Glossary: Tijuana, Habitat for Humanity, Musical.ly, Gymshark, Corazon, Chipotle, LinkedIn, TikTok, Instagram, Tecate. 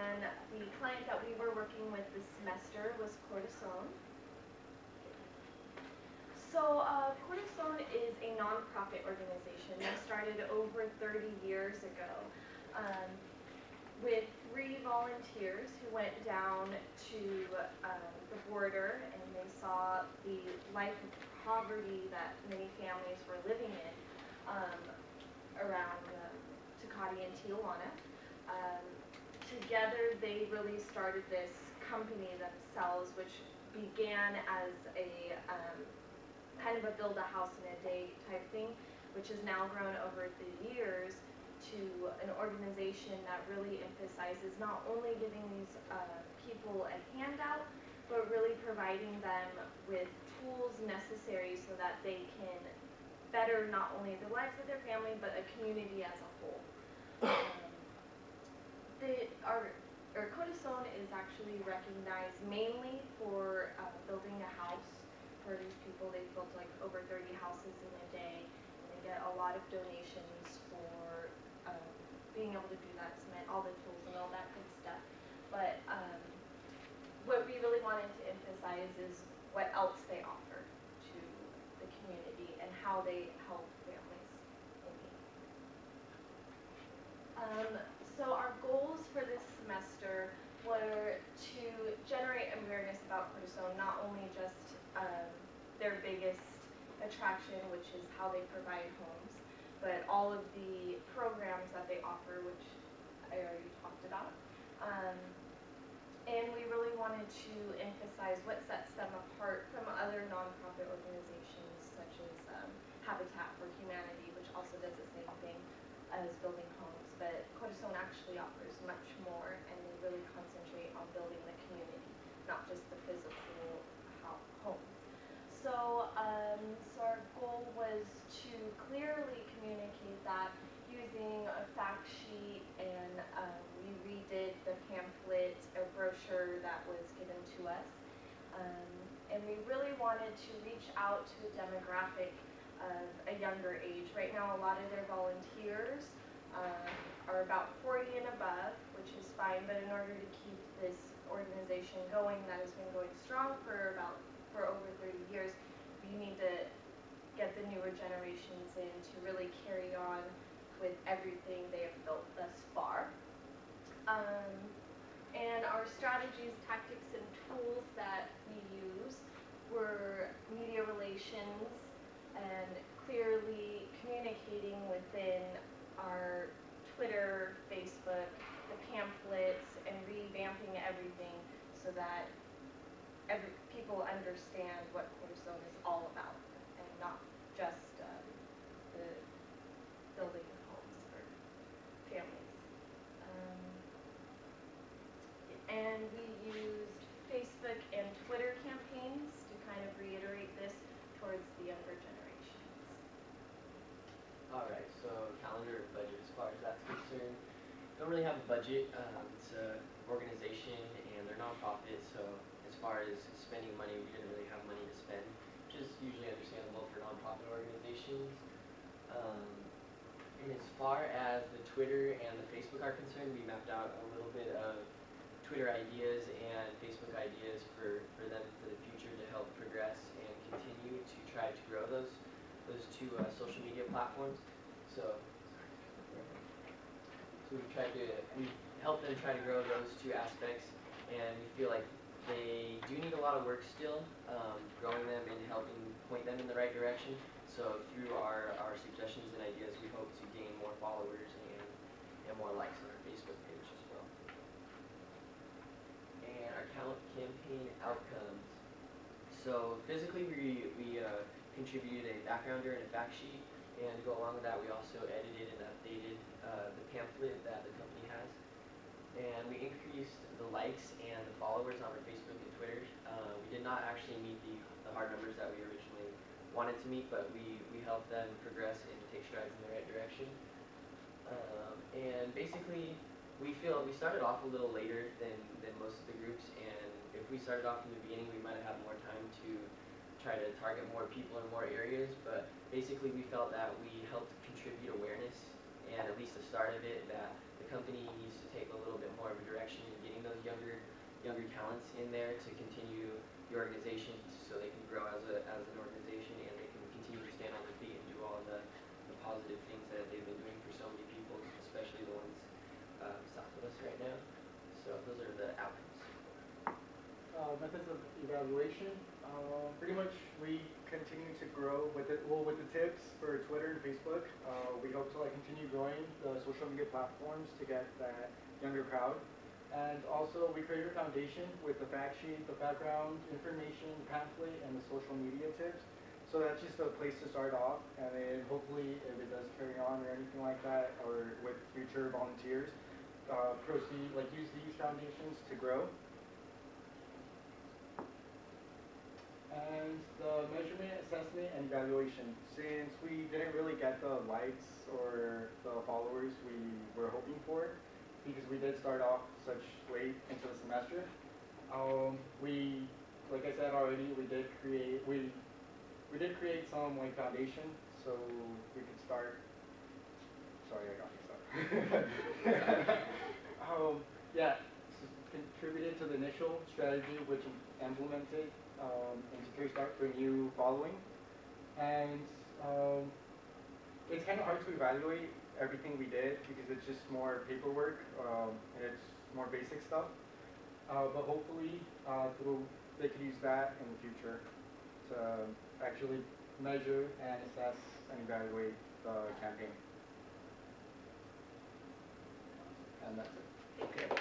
And the client that we were working with this semester was Corazon. So Corazon is a nonprofit organization that started over 30 years ago with 3 volunteers who went down to the border, and they saw the life of poverty that many families were living in around Tecate and Tijuana. Together they really started this company themselves, which began as a kind of a build a house in a day type thing, which has now grown over the years to an organization that really emphasizes not only giving these people a handout, but really providing them with tools necessary so that they can better not only the lives of their family, but a community as a whole. Our Corazon is actually recognized mainly for building a house. For these people, they've built like over 30 houses in a day, and they get a lot of donations for being able to do that, cement, all the tools and all that good stuff. But what we really wanted to emphasize is what else they offer to the community and how they help families in need. So our goals for this semester were to generate awareness about Corazon, not only just their biggest attraction, which is how they provide homes, but all of the programs that they offer, which I already talked about. And we really wanted to emphasize what sets them apart from other nonprofit organizations, such as Habitat for Humanity, which also does the same thing as building homes, but Corazon actually offers much more, and they really concentrate on building the community, not just the physical homes. So our goal was to clearly communicate that using a fact sheet, and we redid the pamphlet or brochure that was given to us. And we really wanted to reach out to a demographic of a younger age. Right now, a lot of their volunteers are about 40 and above, which is fine, but in order to keep this organization going that has been going strong for over 30 years, you need to get the newer generations in to really carry on with everything they have built thus far. And our strategies, tactics, and tools that we used were media relations and clearly communicating within our Twitter, Facebook, the pamphlets, and revamping everything so that people understand what Corazon is all about, and not just the building of homes for families. And we used Facebook and Twitter campaigns to kind of reiterate this towards the younger generations. All right, so calendar and budget as far as that's concerned. Don't really have a budget. It's an organization and they're nonprofit, so as far as spending money, we didn't really have money to spend, which is usually understandable for nonprofit organizations. And as far as the Twitter and the Facebook are concerned, we mapped out a little bit of Twitter ideas and Facebook ideas for them for the future to help progress and continue to try to grow those two social media platforms. So we've helped them try to grow those two aspects, and we feel like they do need a lot of work still, growing them and helping point them in the right direction. So through our suggestions and ideas, we hope to gain more followers and more likes on our Facebook page as well. And our campaign outcomes. So physically, we contributed a backgrounder and a fact sheet, and to go along with that, we also edited and updated the pamphlet that the company has. And we increased the likes and the followers on our Facebook and Twitter. We did not actually meet the hard numbers that we originally wanted to meet, but we helped them progress and take strides in the right direction. And basically, we feel we started off a little later than most of the groups, and if we started off in the beginning, we might have had more time to try to target more people in more areas, but basically we felt that we helped contribute awareness, and at least the start of it, that the company needs to take a little bit more of a direction in younger talents in there to continue your organization so they can grow as an organization and they can continue to stand on their feet and do all the positive things that they've been doing for so many people, especially the ones south of us right now. So those are the outcomes. Methods of evaluation. Pretty much we continue to grow with it, well, with the tips for Twitter and Facebook. We hope to like continue growing the social media platforms to get that younger crowd. And also we created a foundation with the fact sheet, the background information, pamphlet, and the social media tips. So that's just a place to start off, and then hopefully if it does carry on or anything like that, or with future volunteers, proceed, like use these foundations to grow. And the measurement, assessment, and evaluation. Since we didn't really get the likes or the followers we were hoping for, because we did start off such late into the semester, we, like I said already, we did create some like foundation so we could start. Sorry, I got mixed up. Contributed to the initial strategy which implemented. And to kickstart for new following, and it's kind of hard to evaluate everything we did because it's just more paperwork and it's more basic stuff. But hopefully, they could use that in the future to actually measure and assess and evaluate the campaign. And that's it. Okay.